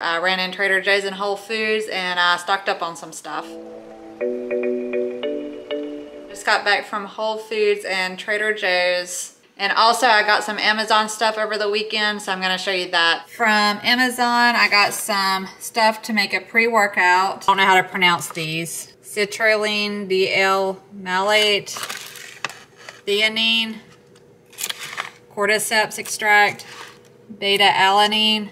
I ran in Trader Joe's and Whole Foods and I stocked up on some stuff. Just got back from Whole Foods and Trader Joe's. And also I got some Amazon stuff over the weekend, so I'm gonna show you that. From Amazon, I got some stuff to make a pre-workout. I don't know how to pronounce these. Citrulline, DL malate, theanine, cordyceps extract, beta-alanine,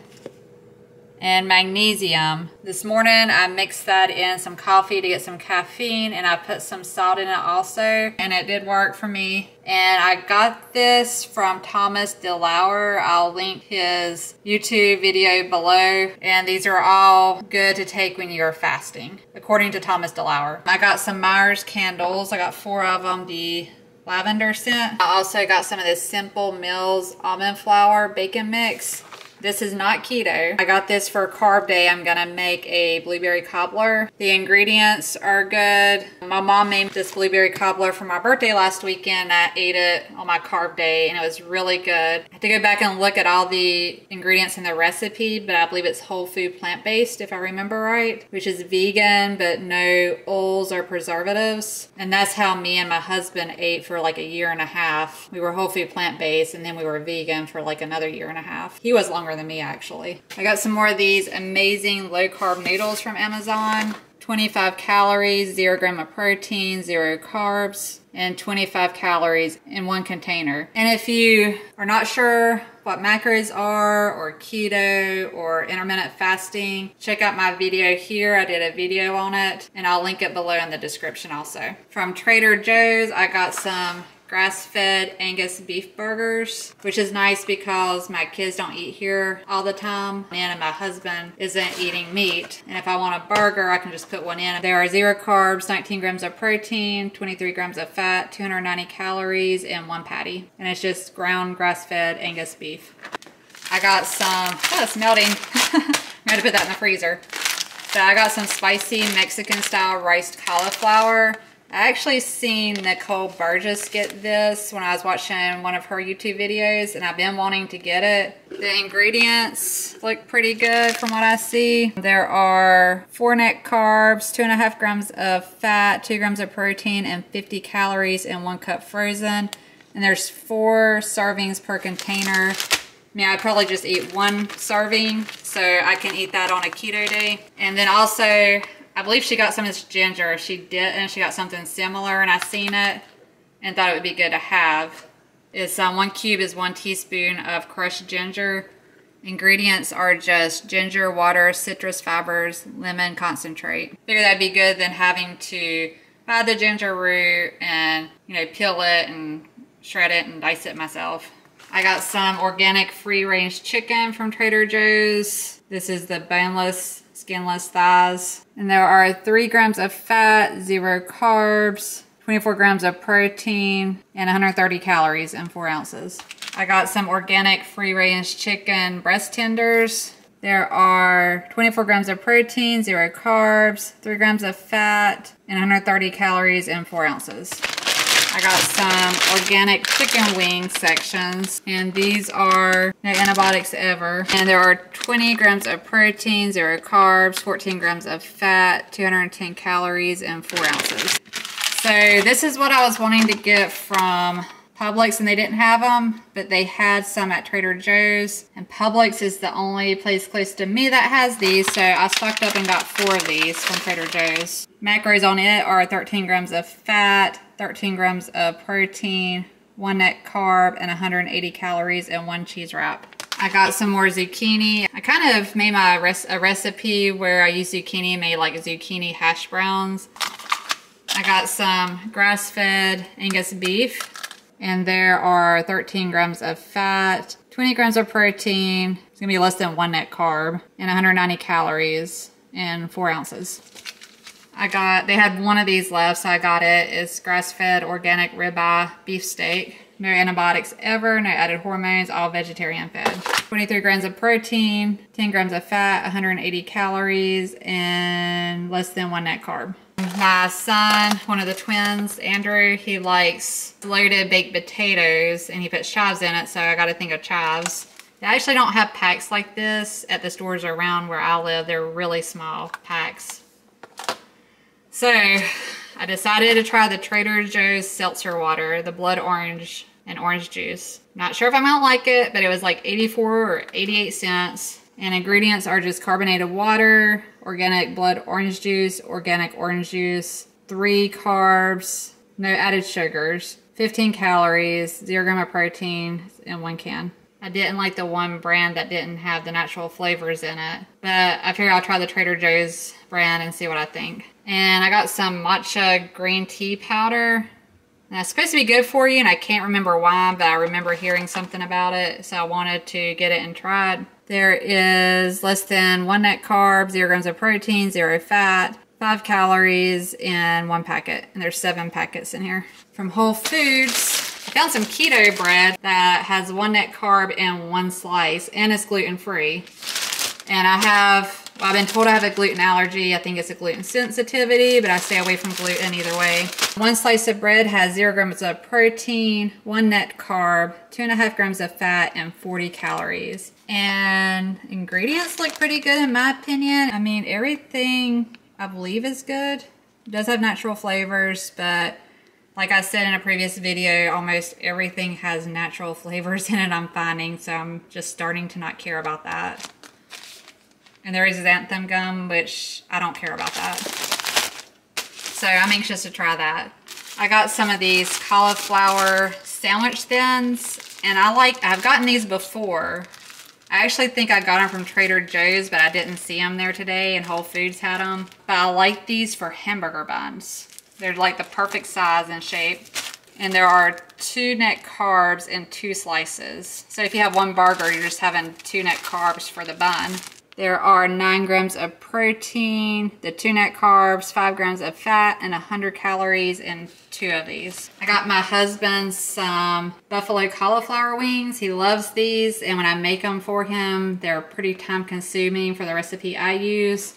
and magnesium. This morning I mixed that in some coffee to get some caffeine, and I put some salt in it also, and it did work for me. And I got this from Thomas DeLauer. I'll link his YouTube video below, and these are all good to take when you're fasting, according to Thomas DeLauer. I got some Mrs. candles. I got 4 of them, the lavender scent. I also got some of this Simple Mills almond flour bacon mix. This is not keto. I got this for carb day. I'm gonna make a blueberry cobbler. The ingredients are good. My mom made this blueberry cobbler for my birthday last weekend. I ate it on my carb day and it was really good. I have to go back and look at all the ingredients in the recipe, but I believe it's whole food plant-based if I remember right, which is vegan, but no oils or preservatives. And that's how me and my husband ate for like a year and a half. We were whole food plant-based and then we were vegan for like another year and a half. He was longer than me actually. I got some more of these amazing low carb noodles from Amazon. 25 calories, 0 gram of protein, 0 carbs, and 25 calories in one container. And if you are not sure what macros are, or keto, or intermittent fasting, check out my video here. I did a video on it and I'll link it below in the description also. From Trader Joe's, I got some grass-fed Angus beef burgers, which is nice because my kids don't eat here all the time and my husband isn't eating meat, and if I want a burger I can just put one in. There are 0 carbs, 19 grams of protein, 23 grams of fat, 290 calories in 1 patty, and it's just ground grass-fed Angus beef. I got some, oh, it's melting. I'm gonna put that in the freezer. So I got some spicy Mexican style riced cauliflower. I actually seen Nicole Burgess get this when I was watching one of her YouTube videos, and I've been wanting to get it. The ingredients look pretty good from what I see. There are 4 net carbs, 2.5 grams of fat, 2 grams of protein, and 50 calories in 1 cup frozen. And there's 4 servings per container. Yeah, I probably just eat 1 serving, so I can eat that on a keto day. And then also, I believe she got some of this ginger. If she didn't, she got something similar, and I seen it and thought it would be good to have. It's 1 cube is 1 teaspoon of crushed ginger. Ingredients are just ginger, water, citrus fibers, lemon concentrate. Figure that'd be good than having to buy the ginger root and, you know, peel it and shred it and dice it myself. I got some organic free-range chicken from Trader Joe's. This is the boneless, skinless thighs, and there are 3 grams of fat, 0 carbs, 24 grams of protein, and 130 calories in 4 ounces. I got some organic free-range chicken breast tenders. There are 24 grams of protein, 0 carbs, 3 grams of fat, and 130 calories in 4 ounces. I got some organic chicken wing sections, and these are no antibiotics ever. And there are 20 grams of protein, 0 carbs, 14 grams of fat, 210 calories, and 4 ounces. So this is what I was wanting to get from Publix, and they didn't have them, but they had some at Trader Joe's. And Publix is the only place close to me that has these, so I stocked up and got 4 of these from Trader Joe's. Macros on it are 13 grams of fat, 13 grams of protein, 1 net carb, and 180 calories in 1 cheese wrap. I got some more zucchini. I kind of made my a recipe where I used zucchini and made like zucchini hash browns. I got some grass-fed Angus beef, and there are 13 grams of fat, 20 grams of protein, it's gonna be less than 1 net carb, and 190 calories in 4 ounces. I got, they had 1 of these left, so I got it. It's grass-fed organic ribeye beef steak. No antibiotics ever, no added hormones, all vegetarian fed. 23 grams of protein, 10 grams of fat, 180 calories, and less than 1 net carb. My son, one of the twins, Andrew, he likes loaded baked potatoes, and he puts chives in it, so I got a thing of chives. They actually don't have packs like this at the stores around where I live. They're really small packs. So I decided to try the Trader Joe's seltzer water, the blood orange and orange juice. Not sure if I'm gonna like it, but it was like 84 or 88 cents. And ingredients are just carbonated water, organic blood orange juice, 3 carbs, no added sugars, 15 calories, 0 gram of protein in 1 can. I didn't like the one brand that didn't have the natural flavors in it, but I figured I'll try the Trader Joe's brand and see what I think. And I got some matcha green tea powder. Now, it's supposed to be good for you, and I can't remember why, but I remember hearing something about it, so I wanted to get it and try it. There is less than 1 net carb, 0 grams of protein, 0 fat, 5 calories in 1 packet. And there's 7 packets in here. From Whole Foods, I found some keto bread that has 1 net carb and 1 slice, and it's gluten-free. And I have, well, I've been told I have a gluten allergy. I think it's a gluten sensitivity, but I stay away from gluten either way. 1 slice of bread has 0 grams of protein, 1 net carb, 2.5 grams of fat, and 40 calories. And ingredients look pretty good in my opinion. I mean, everything I believe is good. It does have natural flavors, but like I said in a previous video, almost everything has natural flavors in it, I'm finding, so I'm just starting to not care about that. And there is xanthan gum, which I don't care about that. So I'm anxious to try that. I got some of these cauliflower sandwich thins, and I've gotten these before. I actually think I got them from Trader Joe's, but I didn't see them there today, and Whole Foods had them. But I like these for hamburger buns. They're like the perfect size and shape. And there are 2 net carbs and 2 slices. So if you have 1 burger, you're just having 2 net carbs for the bun. There are 9 grams of protein, the 2 net carbs, 5 grams of fat, and 100 calories in 2 of these. I got my husband some buffalo cauliflower wings. He loves these, and when I make them for him, they're pretty time consuming for the recipe I use.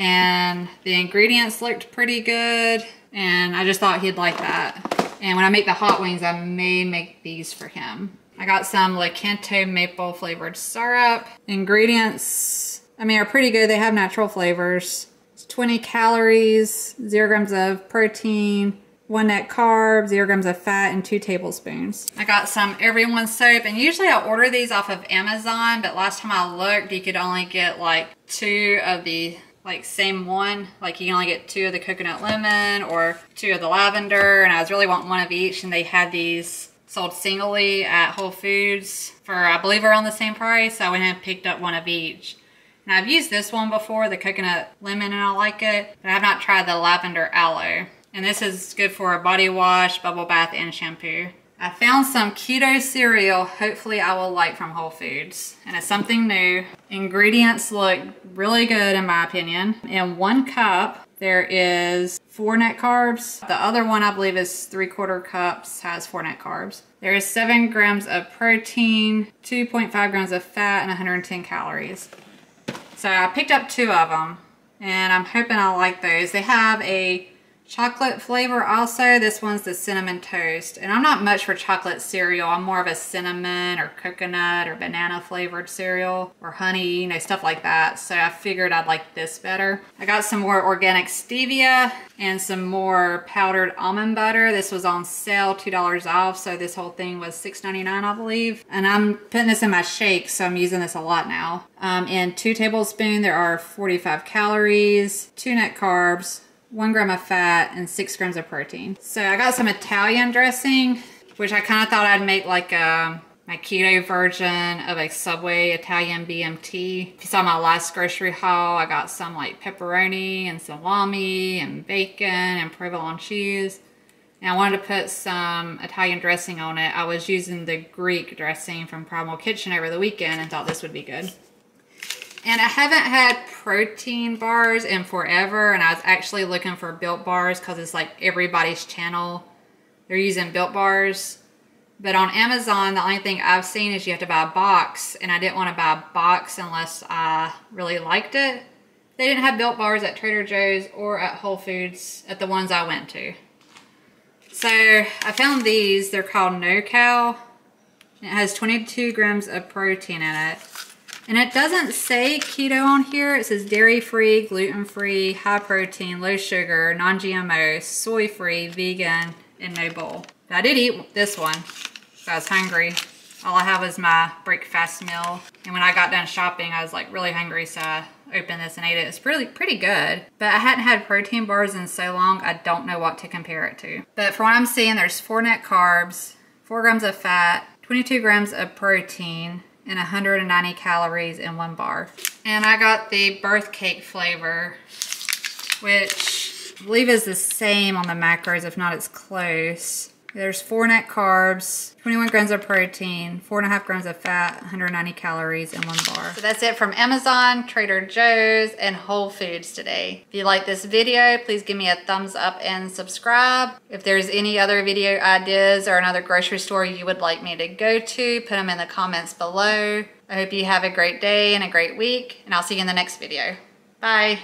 And the ingredients looked pretty good, and I just thought he'd like that. And when I make the hot wings, I may make these for him. I got some Lakanto maple flavored syrup. Ingredients, I mean, are pretty good. They have natural flavors. It's 20 calories, 0 grams of protein, 1 net carb, 0 grams of fat, and 2 tablespoons. I got some Everyone Soap, and usually I order these off of Amazon, but last time I looked, you could only get like 2 of the same one. Like, you can only get 2 of the coconut lemon or 2 of the lavender, and I was really wanting 1 of each, and they had these sold singly at Whole Foods for, I believe, around the same price. So I went and picked up 1 of each. And I've used this one before, the coconut lemon, and I like it. But I have not tried the lavender aloe. And this is good for a body wash, bubble bath, and shampoo. I found some keto cereal, hopefully I will like, from Whole Foods. And it's something new. Ingredients look really good in my opinion. In 1 cup, there is 4 net carbs. The other one, I believe, is 3/4 cups, has 4 net carbs. There is 7 grams of protein, 2.5 grams of fat, and 110 calories. So I picked up 2 of them, and I'm hoping I like those. They have a chocolate flavor also. This one's the cinnamon toast. And I'm not much for chocolate cereal. I'm more of a cinnamon or coconut or banana flavored cereal, or honey, you know, stuff like that. So I figured I'd like this better. I got some more organic stevia and some more powdered almond butter. This was on sale, $2 off. So this whole thing was $6.99, I believe. And I'm putting this in my shake, so I'm using this a lot now. In 2 tablespoons, there are 45 calories, 2 net carbs, 1 gram of fat, and 6 grams of protein. So I got some Italian dressing, which I kind of thought I'd make like my keto version of a Subway Italian BMT. If you saw my last grocery haul, I got some like pepperoni and salami and bacon and provolone cheese. And I wanted to put some Italian dressing on it. I was using the Greek dressing from Primal Kitchen over the weekend and thought this would be good. And I haven't had protein bars in forever, and I was actually looking for Built Bars because it's like everybody's channel. They're using Built Bars. But on Amazon, the only thing I've seen is you have to buy a box, and I didn't want to buy a box unless I really liked it. They didn't have Built Bars at Trader Joe's or at Whole Foods, at the ones I went to. So I found these. They're called No Cow. It has 22 grams of protein in it. And it doesn't say keto on here. It says dairy-free, gluten-free, high protein, low sugar, non-GMO, soy-free, vegan, and no bowl. I did eat this one, so I was hungry. All I have is my breakfast meal. And when I got done shopping, I was like really hungry, so I opened this and ate it. It's pretty good, but I hadn't had protein bars in so long, I don't know what to compare it to. But from what I'm seeing, there's 4 net carbs, 4 grams of fat, 22 grams of protein, and 190 calories in one bar. And I got the birth cake flavor, which I believe is the same on the macros, if not it's close. There's 4 net carbs, 21 grams of protein, 4.5 grams of fat, 190 calories in one bar. So that's it from Amazon, Trader Joe's, and Whole Foods today. If you like this video, please give me a thumbs up and subscribe. If there's any other video ideas or another grocery store you would like me to go to, put them in the comments below. I hope you have a great day and a great week, and I'll see you in the next video. Bye.